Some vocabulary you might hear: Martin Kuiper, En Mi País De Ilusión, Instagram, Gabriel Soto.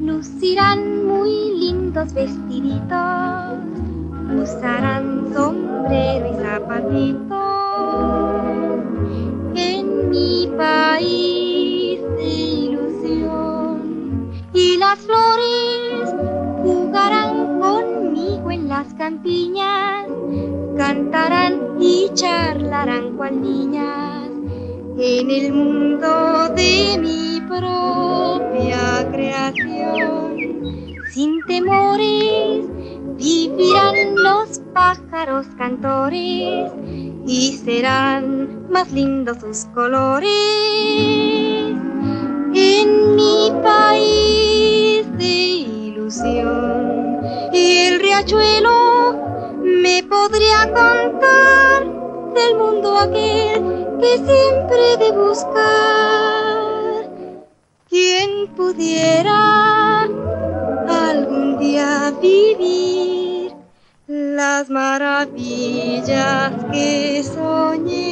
lucirán muy lindos vestiditos, usarán sombrero y zapatitos, en mi país de ilusión. Y las flores jugarán conmigo en las campiñas, cantarán y charlarán cual niñas, en el mundo de mi propia creación. Sin temores vivirán los pájaros cantores, y serán más lindos sus colores, en mi país de ilusión. Y el riachuelo me podría contar del mundo aquel que siempre he de buscar. Quien pudiera algún día vivir las maravillas que soñé.